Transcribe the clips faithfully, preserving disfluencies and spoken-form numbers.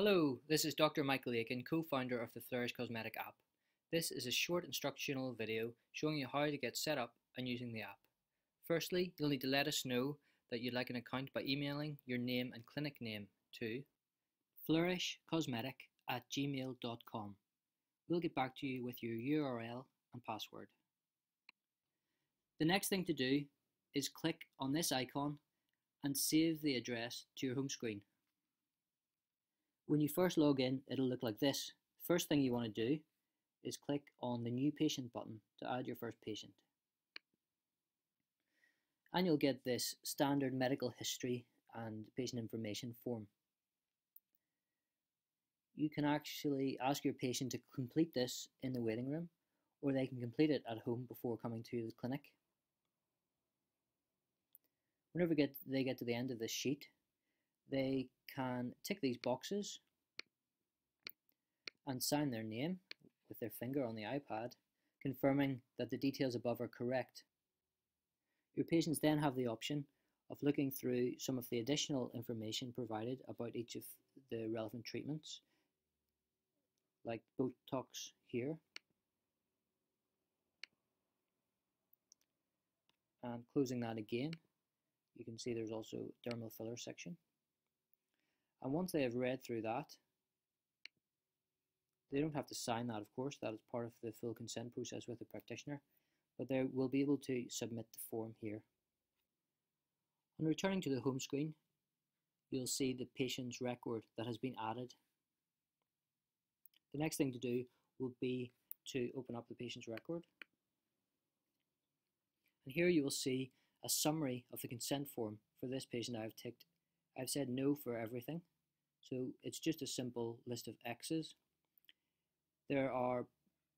Hello, this is Doctor Michael Aiken, co-founder of the Flourish Cosmetic app. This is a short instructional video showing you how to get set up and using the app. Firstly, you'll need to let us know that you'd like an account by emailing your name and clinic name to flourish cosmetic at gmail dot com. We'll get back to you with your U R L and password. The next thing to do is click on this icon and save the address to your home screen. When you first log in, it'll look like this. First thing you want to do is click on the New Patient button to add your first patient. And you'll get this standard medical history and patient information form. You can actually ask your patient to complete this in the waiting room, or they can complete it at home before coming to the clinic. Whenever they get to the end of this sheet, they can tick these boxes and sign their name with their finger on the iPad, confirming that the details above are correct. Your patients then have the option of looking through some of the additional information provided about each of the relevant treatments, like Botox here, and closing that again. You can see there's also a dermal filler section. And once they have read through that, they don't have to sign that, of course, that is part of the full consent process with the practitioner, but they will be able to submit the form here. On returning to the home screen, you'll see the patient's record that has been added. The next thing to do will be to open up the patient's record. And here you will see a summary of the consent form for this patient I have ticked. I've said no for everything, so it's just a simple list of X's. There are,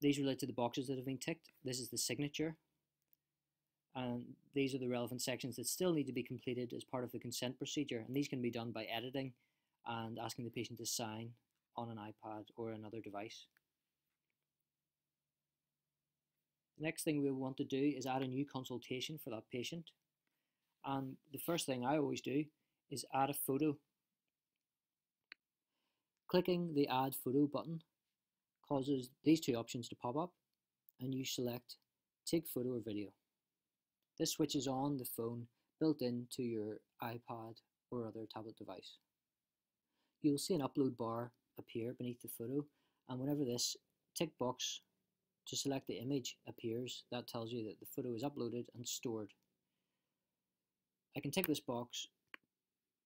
these relate to the boxes that have been ticked. This is the signature, and these are the relevant sections that still need to be completed as part of the consent procedure, and these can be done by editing and asking the patient to sign on an iPad or another device. The next thing we want to do is add a new consultation for that patient, and the first thing I always do is add a photo. Clicking the Add Photo button causes these two options to pop up, and you select Take Photo or Video. This switches on the phone built into your iPad or other tablet device. You'll see an upload bar appear beneath the photo, and whenever this tick box to select the image appears, that tells you that the photo is uploaded and stored. I can tick this box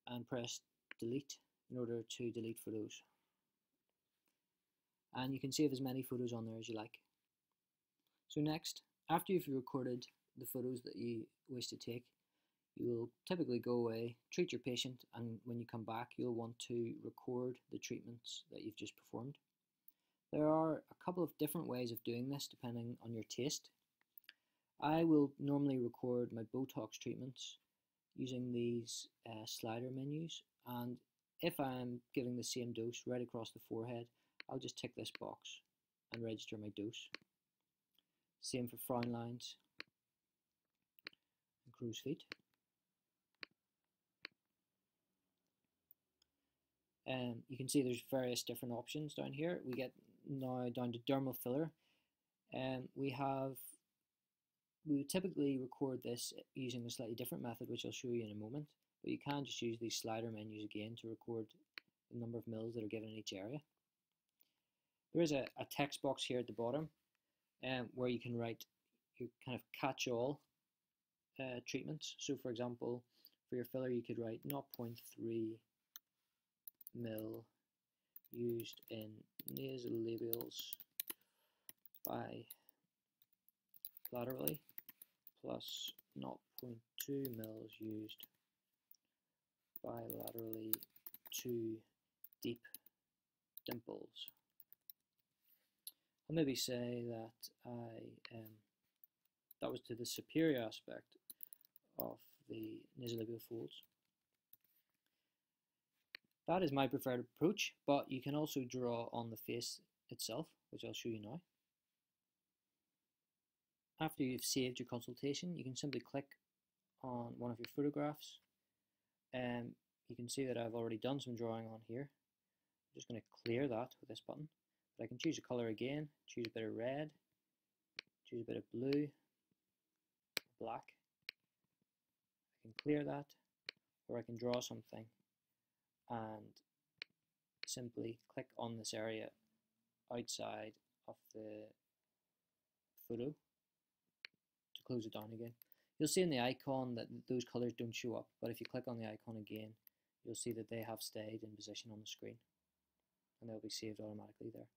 and press delete in order to delete photos. And you can save as many photos on there as you like. So next, after you've recorded the photos that you wish to take, you will typically go away, treat your patient, and when you come back you'll want to record the treatments that you've just performed. There are a couple of different ways of doing this depending on your taste. I will normally record my Botox treatments using these uh, slider menus, and if I'm giving the same dose right across the forehead, I'll just tick this box and register my dose. Same for frown lines and crow's feet. Um, you can see there's various different options down here. We get now down to dermal filler, and um, we have We would typically record this using a slightly different method, which I'll show you in a moment, but you can just use these slider menus again to record the number of mils that are given in each area. There is a, a text box here at the bottom um, where you can write your kind of catch-all uh, treatments. So for example, for your filler you could write zero point three mil used in nasolabials by laterally, plus zero point two mils used bilaterally to deep dimples. I'll maybe say that I um, that was to the superior aspect of the nasolabial folds. That is my preferred approach, but you can also draw on the face itself, which I'll show you now. After you've saved your consultation, you can simply click on one of your photographs, and you can see that I've already done some drawing on here. I'm just going to clear that with this button, but I can choose a colour again, choose a bit of red, choose a bit of blue, black. I can clear that, or I can draw something and simply click on this area outside of the photo to close it down again. You'll see in the icon that those colours don't show up, but if you click on the icon again, you'll see that they have stayed in position on the screen and they'll be saved automatically there.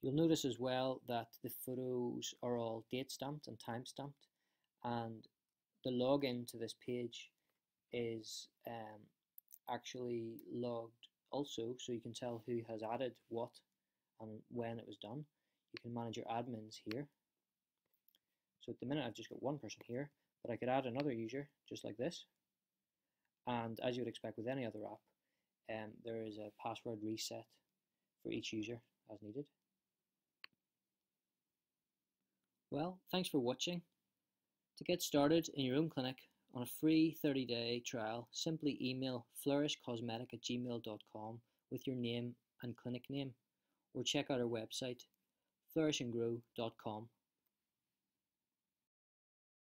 You'll notice as well that the photos are all date stamped and time stamped, and the login to this page is um, actually logged also, so you can tell who has added what and when it was done. You can manage your admins here. So at the minute I've just got one person here, but I could add another user just like this. And as you would expect with any other app, um, there is a password reset for each user as needed. Well, thanks for watching. To get started in your own clinic on a free thirty day trial, simply email flourish cosmetic at gmail dot com with your name and clinic name, or check out our website flourish and grow dot com.